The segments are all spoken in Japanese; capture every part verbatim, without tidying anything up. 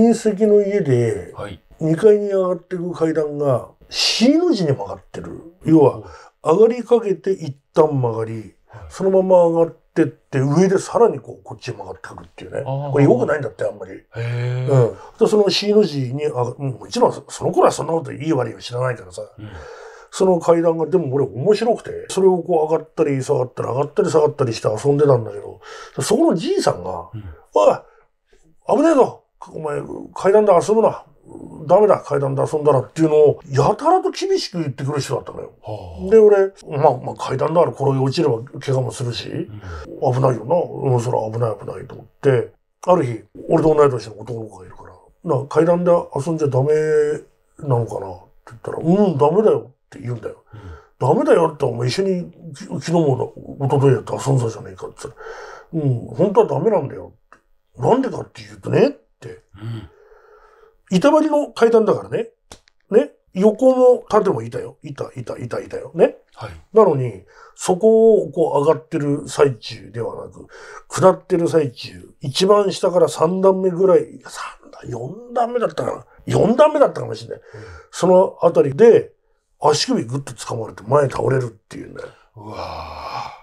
親戚の家でにかいに上がっていく階段が シー の字に曲がってる。要は上がりかけて一旦曲がり、そのまま上がってって上でさらにこうこっちへ曲がってくるっていうね。これ良くないんだってあんまり。うん。その シー の字に上が、もちろんその頃はそんなこといい悪いは知らないからさ。うん、その階段がでも俺面白くて、それをこう上がったり下がったり上がったり下がったりして遊んでたんだけど、そこのじいさんが、うん、おい危ねえぞお前階段で遊ぶなダメだ階段で遊んだらっていうのをやたらと厳しく言ってくる人だったのよ。はあ、で俺、まあ、まあ階段だから転げ落ちれば怪我もするし、うん、危ないよな、うん、それは危ない危ないと思って、ある日俺と同い年の男の子がいるから「な階段で遊んじゃダメなのかな」って言ったら「うんダメだよ」って言うんだよ。うん、ダメだよってお前一緒に昨日も一昨日やって遊んだじゃねえかって言ったら、うん、本当はダメなんだよって。なんでかって言うとねって。うん、板張りの階段だからね。ね。横も縦も板よ。板、板、板、板よ。ね。はい、なのに、そこをこう上がってる最中ではなく、下ってる最中、一番下からさん段目ぐらい、さん段、よん段目だったかな。よん段目だったかもしれない。うん、そのあたりで、足首ぐっと掴まれて前に倒れるっていうんだよ。うわ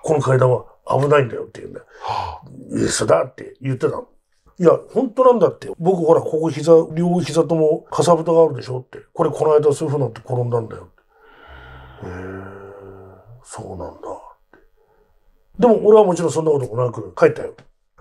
この階段は危ないんだよっていうんだよ。はあ、イエスだって言ってたの。いや、本当なんだって。僕ほら、ここ膝、両膝ともかさぶたがあるでしょって。これこの間そういう風になって転んだんだよって。へー、そうなんだって。でも俺はもちろんそんなこともなく帰ったよ。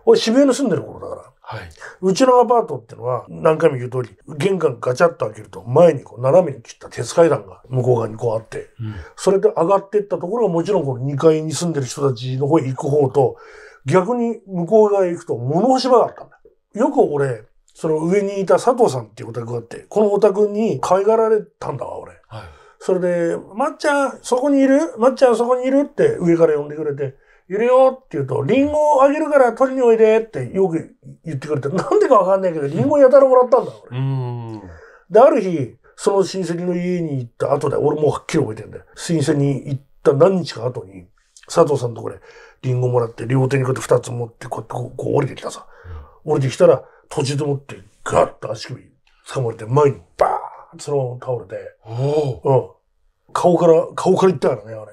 俺渋谷に住んでる頃だから。はい、うちのアパートってのは何回も言う通り玄関ガチャッと開けると前にこう斜めに切った鉄階段が向こう側にこうあって、うん、それで上がっていったところはもちろんこのにかいに住んでる人たちの方へ行く方と逆に向こう側へ行くと物干し場があったんだよ。よく俺その上にいた佐藤さんっていうお宅があってこのお宅に可愛がられたんだわ俺。はい、それで「まっちゃんそこにいるまっちゃんそこにいる」って上から呼んでくれて。いるよって言うと、リンゴをあげるから取りにおいでってよく言ってくれて、なんでかわかんないけど、リンゴやたらもらったんだ、俺。うんで、ある日、その親戚の家に行った後で、俺もうはっきり覚えてるんだよ。親戚に行った何日か後に、佐藤さんのところでリンゴもらって、両手にこうやって二つ持って、こうやってこうこう降りてきたさ。うん、降りてきたら、途中で持って、ガーッと足首掴まれて、前にバーンってそのまま倒れて、うん、顔から、顔から行ったからね、あれ。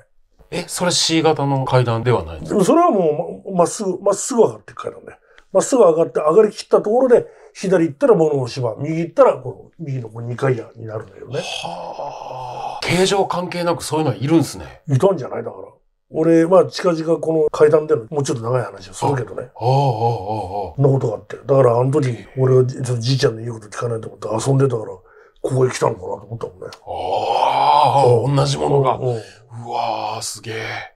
え、それ シー 型の階段ではないんですか？それはもうまっすぐ、まっすぐ上がっていく階段で。まっすぐ上がって、上がりきったところで、左行ったら物干し場、右行ったら、この、右のにかい屋になるんだよね。はぁ。形状関係なくそういうのはいるんですね。いたんじゃないだから。俺、まあ、近々この階段での、もうちょっと長い話をするけどね。ああ、ああ、ああ。そんなことがあって。だから、あの時、俺はじいちゃんの言うこと聞かないと思って遊んでたから、ここへ来たのかなと思ったもんね。ああ、同じものが。うわー、すげえ。